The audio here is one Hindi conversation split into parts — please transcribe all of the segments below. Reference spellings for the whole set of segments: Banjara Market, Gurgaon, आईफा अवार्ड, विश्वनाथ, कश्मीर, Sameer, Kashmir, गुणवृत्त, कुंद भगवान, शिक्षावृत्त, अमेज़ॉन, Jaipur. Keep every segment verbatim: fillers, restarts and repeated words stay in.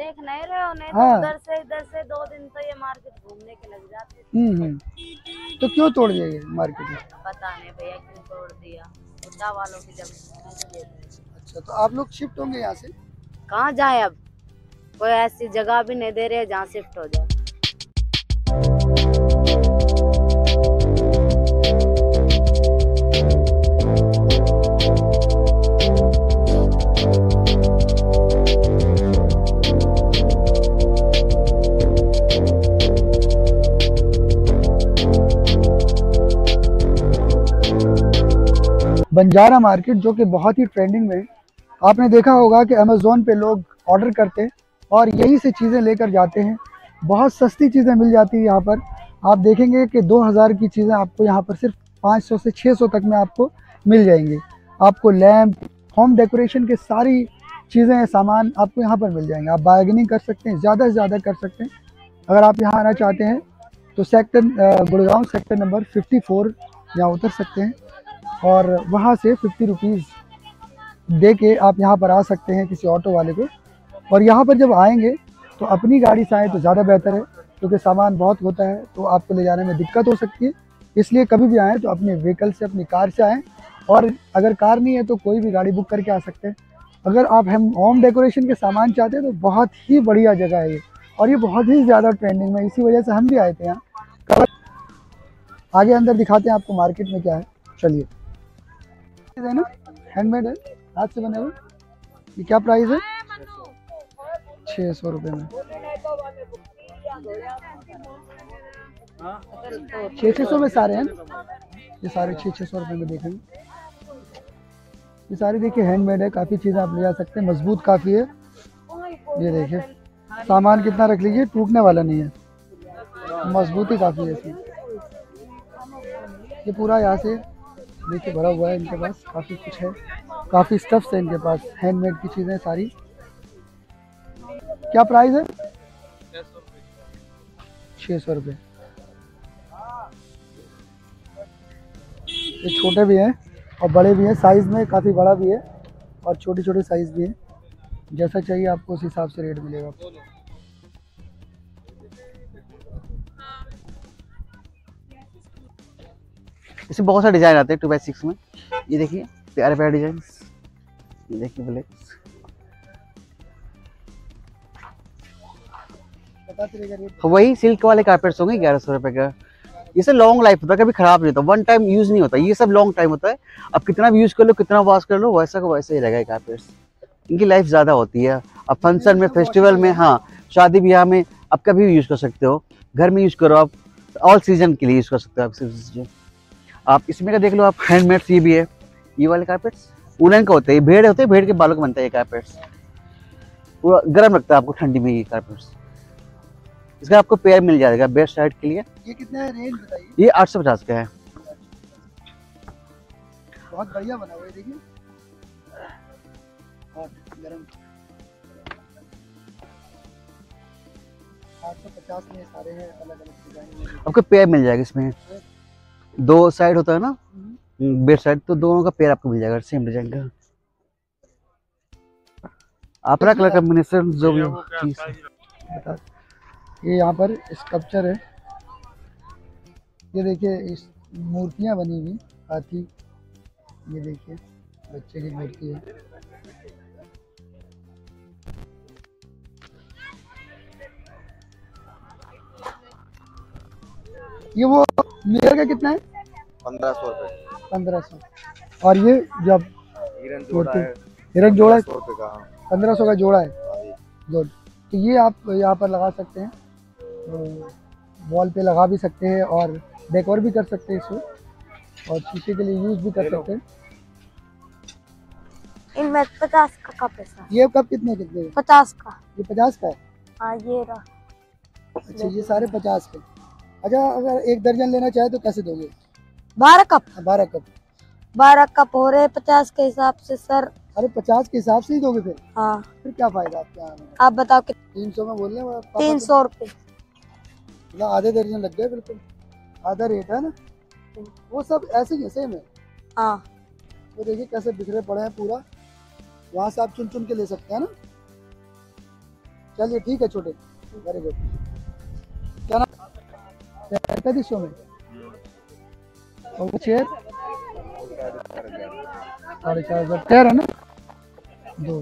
देख नहीं रहे हो नहीं हाँ। तो इधर से इधर से दो दिन तो ये मार्केट घूमने के लग जाते। तो क्यों तोड़ दिया ये मार्केट में? पता नहीं भैया क्यों तोड़ दिया, उठा वालों की जब। अच्छा तो आप लोग शिफ्ट होंगे यहाँ से? कहाँ जाए, अब कोई ऐसी जगह भी नहीं दे रहे जहाँ शिफ्ट हो जाए। बंजारा मार्केट जो कि बहुत ही ट्रेंडिंग में है, आपने देखा होगा कि अमेज़ॉन पे लोग ऑर्डर करते हैं और यहीं से चीज़ें लेकर जाते हैं। बहुत सस्ती चीज़ें मिल जाती है यहाँ पर। आप देखेंगे कि दो हज़ार की चीज़ें आपको यहाँ पर सिर्फ पाँच सौ से छह सौ तक में आपको मिल जाएंगी। आपको लैम्प, होम डेकोरेशन के सारी चीज़ें, सामान आपको यहाँ पर मिल जाएंगे। आप बार्गेनिंग कर सकते हैं, ज़्यादा से ज़्यादा कर सकते हैं। अगर आप यहाँ आना चाहते हैं तो sector Gurgaon sector number fifty four यहाँ उतर सकते हैं और वहाँ से फिफ्टी रुपीज़ दे के आप यहाँ पर आ सकते हैं किसी ऑटो वाले को। और यहाँ पर जब आएंगे तो अपनी गाड़ी से आएँ तो ज़्यादा बेहतर है, क्योंकि सामान बहुत होता है तो आपको ले जाने में दिक्कत हो सकती है। इसलिए कभी भी आएँ तो अपने व्हीकल से, अपनी कार से आएँ, और अगर कार नहीं है तो कोई भी गाड़ी बुक करके आ सकते हैं। अगर आप हम होम डेकोरेशन के सामान चाहते हैं तो बहुत ही बढ़िया जगह है ये, और ये बहुत ही ज़्यादा ट्रेंडिंग में, इसी वजह से हम भी आए थे यहाँ। आगे अंदर दिखाते हैं आपको मार्केट में क्या है, चलिए। है ना, हैंडमेड है, हाथ से बने हुए। ये क्या प्राइस है? छः सौ रुपये में, छः छः सौ में सारे हैं। ये सारे छः छः सौ रुपये में देखेंगे। ये सारे देखिए हैंडमेड है, काफ़ी चीज़ें आप ले जा सकते हैं, मजबूत काफ़ी है। ये देखिए सामान कितना रख लीजिए, टूटने वाला नहीं है, मजबूती काफ़ी है इसमें। ये पूरा यहाँ से देखिए भरा हुआ है, इनके पास काफ़ी कुछ है, काफ़ी स्टफ्स है इनके पास, हैंडमेड की चीज़ें सारी। क्या प्राइस है? छः सौ रुपये। ये छोटे भी हैं और बड़े भी हैं, साइज़ में काफ़ी बड़ा भी है और छोटे छोटे साइज़ भी है। जैसा चाहिए आपको उस हिसाब से रेट मिलेगा आपको। इसमें बहुत सारे डिज़ाइन आते हैं टू बाई सिक्स में। ये देखिए प्यारे प्यारे डिजाइन, ये देखिए ब्लैक। वही सिल्क वाले कारपेट्स होंगे ग्यारह सौ रुपये का। इससे लॉन्ग लाइफ होता है, कभी खराब नहीं होता, वन टाइम यूज़ नहीं होता, ये सब लॉन्ग टाइम होता है। आप कितना भी यूज़ कर लो, कितना वॉश कर लो, वैसा का वैसा ही रहेगा कारपेट्स। इनकी लाइफ ज़्यादा होती है। आप फंक्शन में, फेस्टिवल में, हाँ शादी ब्याह में आप कभी भी यूज़ कर सकते हो। घर में यूज़ करो, आप ऑल सीजन के लिए यूज़ कर सकते हो। आप आप इसमें का देख लो, आप हैंडमेड ये भी है। ये वाले कारपेट्स उलन का होता है, भेड़ होते हैं, भेड़ के बालों का बनता है ये कारपेट्स। पूरा गर्म रखता है आपको ठंडी में ये कारपेट्स। इसका आपको पेयर मिल जाएगा बेस्ट साइड के लिए। ये कितना है रेंज बताइए? ये आठ सौ पचास का है। बहुत बढ़िया बना हुआ है, देखिए गरम। आठ सौ पचास में सारे हैं, अलग अलग डिजाइन। आपको पेयर मिल जाएगा इसमें, दो साइड होता है ना बेड साइड, तो दोनों का पेयर आपको मिल जाएगा सेम डिजाइन का। आपरा कलर कॉम्बिनेशन जो भी चीज बता। ये यहाँ पर स्कल्पचर है, ये देखिए इस मूर्तियाँ बनी हुई हाथी। ये देखिए बच्चे की मूर्ति है। ये वो मिरर का कितना है? पंद्रह सौ रुपये। पंद्रह सौ। और ये जब हिरन जोड़ा है, हिरन जोड़ा है पंद्रह सौ का जोड़ा है। गुड। तो ये आप यहाँ पर लगा सकते हैं, वॉल पे लगा भी सकते हैं और डेकोर भी कर सकते हैं इसको, और शीशे के लिए यूज भी कर सकते हैं। इनमें पचास का कप है। ये कप कितने कितने? पचास का। ये पचास का है? हाँ ये रहा। अच्छा ये सारे पचास के। अच्छा अगर एक दर्जन लेना चाहे तो कैसे दोगे? बारह कप। बारह कप, बारह कप हो रहे पचास के हिसाब से सर। अरे पचास के हिसाब से ही दोगे फिर? हाँ। फिर क्या फायदा आपका? आप बताओ कितने? तीन सौ में बोल रहे हैं। तीन सौ रुपये। ना आधे दर्जन लग गए, बिल्कुल आधा रेट है ना। वो सब ऐसे ही है, सेम है। हाँ वो देखिए कैसे बिखरे पड़े हैं पूरा, वहाँ से आप चुन चुन के ले सकते हैं ना। चलिए ठीक है छोटे, वेरी गुड। क्या नाम? पैंतीस सौ में और चेयर साढ़े चार हजार चेयर है ना दो।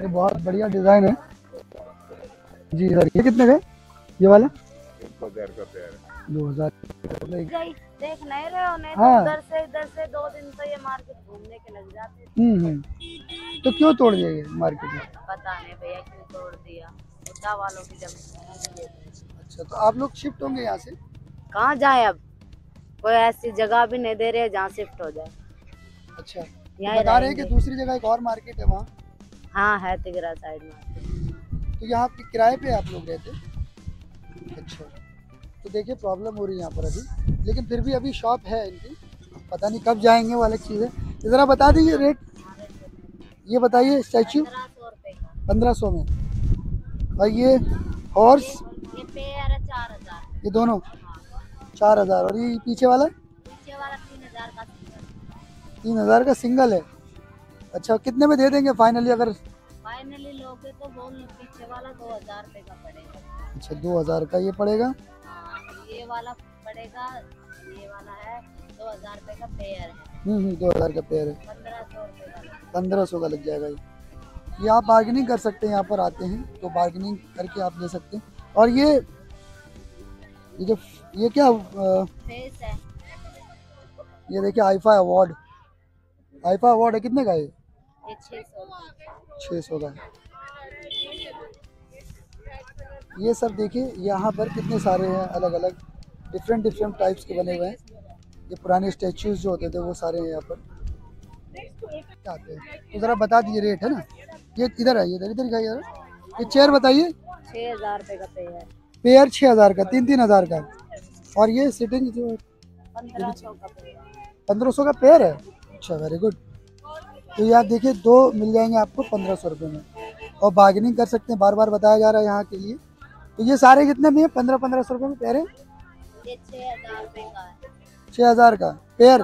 ये बहुत बढ़िया डिजाइन है जी सर। ये कितने का ये वाला? दो हजार। देख नहीं रहे हो नहीं हाँ। तो उधर से इधर से दो दिन तो ये मार्केट घूमने के लग जाते हैं। हम्म तो क्यों तोड़ दिया ये मार्केट? पता नहीं भैया क्यों तोड़ दिया, मुद्दा वालों की जमीन। अच्छा तो आप लोग शिफ्ट होंगे यहाँ से? कहाँ जाए अब, कोई ऐसी जगह भी नहीं दे रहे जहाँ शिफ्ट हो जाए। अच्छा यहाँ बता रहे हैं कि दूसरी जगह एक और मार्केट है वहाँ? हाँ है तिगरा साइड मार्केट। तो यहाँ आपके किराए पे आप लोग रहते? अच्छा तो देखिए प्रॉब्लम हो रही है यहाँ पर अभी, लेकिन फिर भी अभी शॉप है इनकी, पता नहीं कब जाएंगे वो अलग चीज़ है। ज़रा बता दीजिए रेट ये बताइए। स्टैचू पंद्रह सौ में और ये हॉर्स ये, ये दोनों चार हज़ार और ये पीछे वाला पीछे वाला तीन हज़ार का तीन हज़ार का सिंगल है। अच्छा कितने में दे देंगे फाइनली अगर फाइनली लोगे तो बोल पीछे वाला दो हज़ार रुपये का पड़ेगा। अच्छा दो हज़ार का ये पड़ेगा, ये वाला पड़ेगा, ये वाला है दो हजार रुपए का पेयर है। हम्म दो हजार का पेयर है। पंद्रह सौ रुपये पंद्रह सौ का लग जाएगा ये। ये आप बार्गेनिंग कर सकते हैं यहाँ पर आते हैं तो बार्गेनिंग करके आप ले सकते हैं। और ये ये जो ये क्या आ, फेस है ये देखिए आईफा अवार्ड आईफा अवार्ड है। कितने का है ये? छः सौ का। ये सब देखिए यहाँ पर कितने सारे हैं अलग अलग डिफरेंट डिफरेंट टाइप्स के बने हुए हैं। ये पुराने स्टैचूज जो होते थे वो सारे हैं यहाँ पर आते हैं। तो ज़रा बता दीजिए रेट है ना। ये इधर आइए इधर इधर दिखाइए। ये चेयर बताइए छः हज़ार रुपये का पेयर पेयर छः हज़ार का तीन तीन हज़ार का। और ये सिटिंग जो है पंद्रह सौ का पेयर है। अच्छा वेरी गुड। तो ये आप देखिए दो मिल जाएंगे आपको पंद्रह सौ रुपये में और बार्गेनिंग कर सकते हैं, बार बार बताया जा रहा है यहाँ के लिए। तो ये सारे कितने में है? पंद्रह पंद्रह सौ रुपये में पेयर है। ये छः हज़ार का पेयर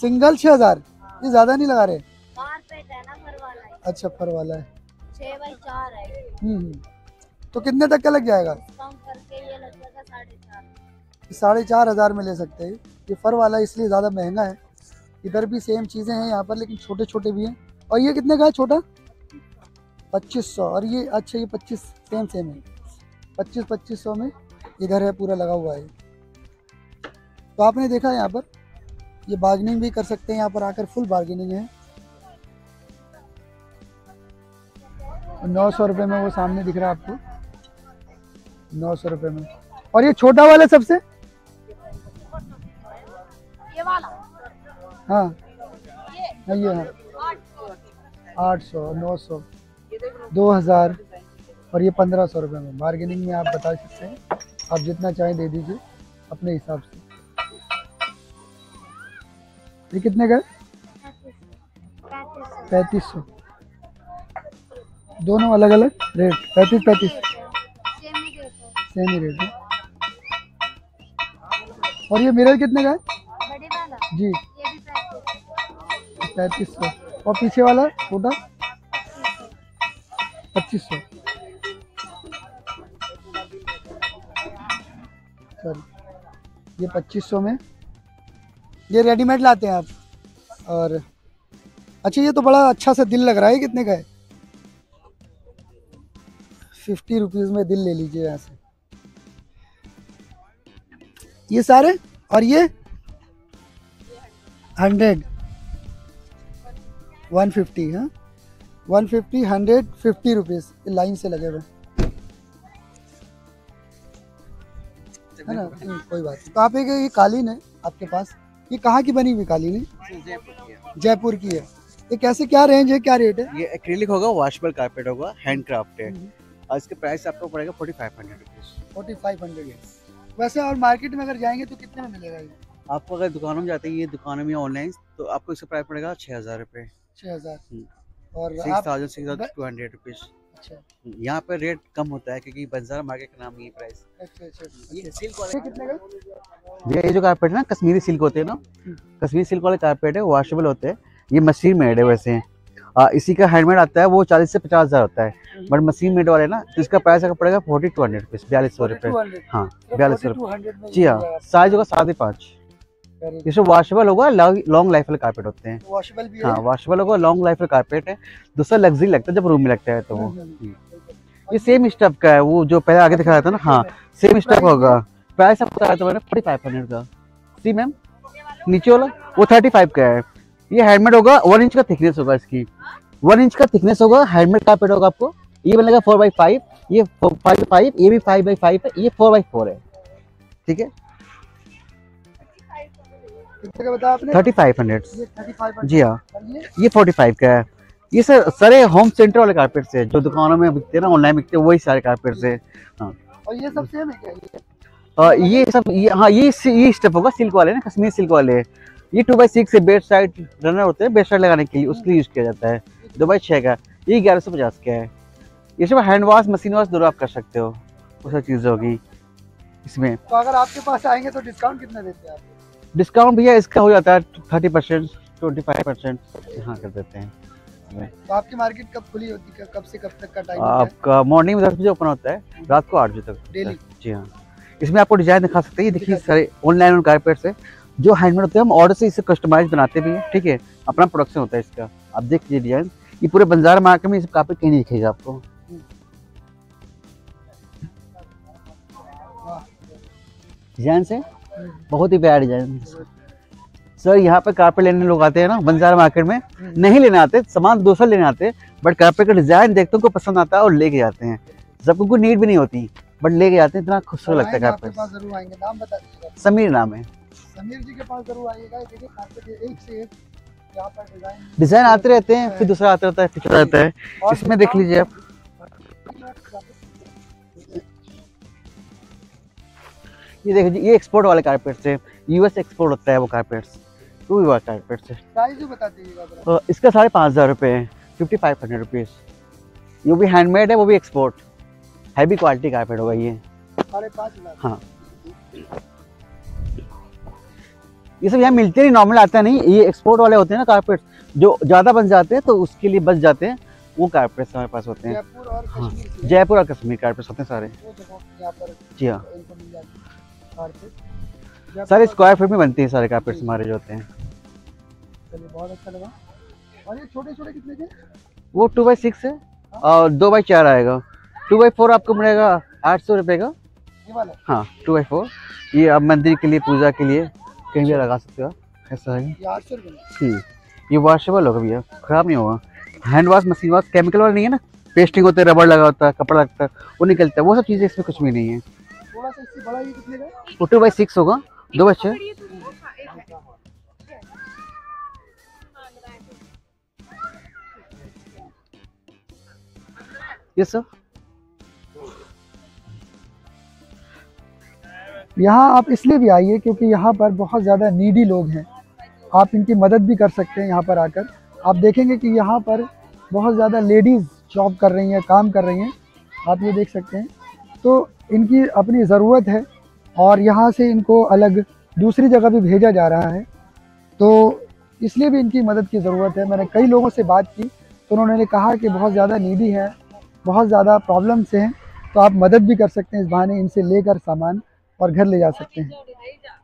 सिंगल छः हज़ार ये ज़्यादा नहीं लगा रहे है ना, फर वाला है। अच्छा फर वाला है, छः बाई चार है। हम्म तो कितने तक का लग जाएगा? साढ़े चार हज़ार में ले सकते हैं। ये फर वाला इसलिए ज़्यादा महंगा है। इधर भी सेम चीज़ें हैं यहाँ पर लेकिन छोटे छोटे भी हैं। और ये कितने का है छोटा? पच्चीस सौ। और ये अच्छा ये पच्चीस सेम सेम है पच्चीस पच्चीस सौ में। इधर है पूरा लगा हुआ है। तो आपने देखा यहाँ पर ये बार्गेनिंग भी कर सकते हैं यहाँ पर आकर, फुल बार्गेनिंग है। नौ सौ रुपये में वो सामने दिख रहा है आपको, नौ सौ रुपये में। और ये छोटा वाला सबसे ये वाला हाँ ये, ये हाँ आठ सौ नौ सौ दो हज़ार और ये पंद्रह सौ रुपये में। बार्गेनिंग में आप बता सकते हैं, आप जितना चाहें दे दीजिए अपने हिसाब से। ये कितने का? पैंतीस सौ। दोनों अलग अलग रेट पैंतीस पैंतीस सेम ही रेट है। और ये मिरर कितने का है? जी पैंतीस सौ। और पीछे वाला छोटा पच्चीस सौ। ये पच्चीस सौ में। ये रेडीमेड लाते हैं आप। और अच्छा ये तो बड़ा अच्छा सा दिल लग रहा है, कितने का है? फिफ्टी रुपीज़ में दिल ले लीजिए यहाँ से ये सारे। और ये हंड्रेड वन फिफ्टी हाँ one fifty hundred fifty rupees line से लगे हुए है ना। कोई बात नहीं। तो आप एक ये कालीन है आपके पास, ये कहाँ की बनी हुई कालीन है? जयपुर जयपुर की है। ये कैसे क्या रेंज है क्या रेट है? ये एक्रिलिक होगा, वॉशेबल कार्पेट होगा, हैंडक्राफ्ट है और इसके प्राइस आपको पड़ेगा forty five hundred rupees forty five hundred वैसे। और मार्केट में अगर जाएंगे तो कितने में मिलेगा ये आपको? अगर दुकानों में जाते हैं ये दुकानों में ऑनलाइन तो आपको इसका प्राइस पड़ेगा छः हज़ार रुपये छः हज़ार और six thousand six thousand two hundred rupees. अच्छा यहाँ पर रेट कम होता है क्योंकि बंजारा मार्केट का नाम ये प्राइस। अच्छा अच्छा ये सिल्क वाले कितने का भैया? ये जो कारपेट है ना कश्मीरी सिल्क होते हैं ना, कश्मीरी सिल्क वाले कारपेट है, वॉशेबल होते हैं। ये मशीन मेड है वैसे आ, इसी का हैंडमेड आता है वो चालीस से पचास हज़ार होता है, बट मशीन मेड वाले ना तो इसका प्राइस अगर पड़ेगा फोर्टी टू हंड्रेड रुपीज़, बयालीस सौ रुपये। हाँ बयालीस सौ रुपये जी हाँ। साइज होगा साढ़े पाँच, इसमें वॉशेबल होगा, लॉन्ग लाइफ वाले कारपेट होते हैं। वॉशेबल भी हाँ वॉशेबल होगा, लॉन्ग लाइफ वाले कारपेट है। दूसरा लग्जरी लगता है जब रूम में लगता है तो वो ये सेम स्टफ का है, वो जो पहले आगे दिखाया था ना हाँ सेम स्टफ होगा। प्राइस आपको बताया था मैंने फोर्टी फाइव हंड्रेड का। सी मैम नीचे वाला वो थर्टी फाइव का है, ये हैंडमेड होगा, वन इंच का थिकनेस होगा, इसकी वन इंच का थिकनेस होगा, हैंडमेड कारपेट होगा। आपको ये बनेगा फोर बाई फाइव, ये फाइव फाइव, ये भी फाइव बाई फाइव है, ये फोर बाई फोर है, ठीक है। थर्टी फाइव हंड्रेड जी हाँ, ये फोर्टी फाइव का है। ये सर सारे होम सेंटर वाले कारपेट्स हैं जो दुकानों में बिकते हैं ना, ऑनलाइन बिकते हैं, वही सारे कारपेट्स हैं। हाँ और ये सब सेम है क्या? आ, ये सब ये हाँ ये ये स्टेप होगा सिल्क वाले ना, कश्मीर सिल्क वाले। ये two by six bed side runner होते हैं, बेड साइड लगाने के लिए उसके लिए यूज़ किया जाता है। दो बाई छः का, ये ग्यारह सौ पचास का है। ये सब हैंड वाश मशीन वाश दोनों आप कर सकते हो, वो सब चीज़ होगी इसमें। तो अगर आपके पास आएंगे तो डिस्काउंट कितना देते हैं? डिस्काउंट भैया इसका हो जाता है thirty percent twenty five percent हाँ कर देते हैं। तो आपकी मार्केट कब खुली होती है, कब से कब तक का टाइम? आपका मॉर्निंग में दस बजे ओपन होता है, रात को आठ बजे तक डेली जी हाँ। इसमें आपको डिजाइन दिखा सकते हैं, देखिए सारे ऑनलाइन कारपेट्स है जो हैंडमेड होते हैं, हम ऑर्डर से इसे कस्टमाइज बनाते भी हैं, ठीक है। अपना प्रोडक्शन होता है इसका, आप देख लीजिए डिजाइन। ये पूरे बंजारा मार्केट में इस कारपेट कहीं नहीं दिखेगा आपको। डिजाइन से बहुत ही प्यारा डिजाइन सर। यहाँ पे कारपेट लेने लोग आते हैं ना बंजारा मार्केट में, नहीं लेने आते, सामान दूसरा लेने आते हैं, बट कारपेट का डिजाइन देखते उनको पसंद आता है और लेके जाते हैं। सबको कोई नीड भी नहीं होती, बट लेके जाते हैं, इतना खूबसूरत लगता है कारपेट। नाम बता दीजिए। समीर नाम है, समीर जी के पास जरूर आइएगा। देखिए कारपेट एक से एक यहाँ पर डिजाइन डिजाइन आते रहते हैं, फिर दूसरा आता रहता है, फिर आता है। इसमें देख लीजिए आप, ये देखिए ये एक्सपोर्ट वाले कारपेट्स हैं, यूएस एक्सपोर्ट होता है वो कारपेट्स, टू वी वाले कारपेट्स है। प्राइस भी बता दीजिएगा। इसका साढ़े पाँच हज़ार रुपये है, फिफ्टी फाइव हंड्रेड रुपीज़। ये भी हैंडमेड है, वो भी एक्सपोर्ट, हैवी क्वालिटी कारपेट होगा ये साढ़े पाँच हज़ार हाँ। ये सब यहाँ मिलते नहीं, नॉर्मल आता नहीं, ये एक्सपोर्ट वाले होते हैं ना कारपेट्स जो ज़्यादा बन जाते हैं तो उसके लिए बच जाते हैं, वो कारपेट्स हमारे पास होते हैं। जयपुर और कश्मीर कारपेट्स होते हैं सारे जी हाँ। सारे स्क्वायर फीट में बनते हैं सारे कारपेट्स हमारे जो होते हैं। चलिए बहुत अच्छा लगा। और ये छोटे छोटे कितने के? वो टू बाई सिक्स है और दो बाई चार आएगा। टू बाई फोर आपको मिलेगा आठ सौ रुपये का ये वाला हाँ। टू बाई फोर ये आप मंदिर के लिए पूजा के लिए कहीं भी लगा सकते हो आप, ऐसा है। आठ सौ रुपये ये वॉशेबल होगा भैया, ख़राब नहीं होगा। Hand wash machine wash chemical वाला नहीं है ना, पेस्टिंग होता है, रबड़ लगा होता है, कपड़ा लगता है वो निकलता है, वो सब चीज़ें इसमें कुछ भी नहीं है। बड़ा ये कितने का? टू बाई सिक्स होगा, दो बच्चे। ये सर यहाँ आप इसलिए भी आइए क्योंकि यहाँ पर बहुत ज़्यादा नीडी लोग हैं, आप इनकी मदद भी कर सकते हैं। यहाँ पर आकर आप देखेंगे कि यहाँ पर बहुत ज़्यादा लेडीज़ जॉब कर रही हैं, काम कर रही हैं, आप ये देख सकते हैं। तो इनकी अपनी ज़रूरत है और यहाँ से इनको अलग दूसरी जगह भी भेजा जा रहा है, तो इसलिए भी इनकी मदद की ज़रूरत है। मैंने कई लोगों से बात की तो उन्होंने कहा कि बहुत ज़्यादा नीडी है, बहुत ज़्यादा प्रॉब्लम से हैं, तो आप मदद भी कर सकते हैं। इस बहाने इनसे लेकर सामान और घर ले जा सकते हैं।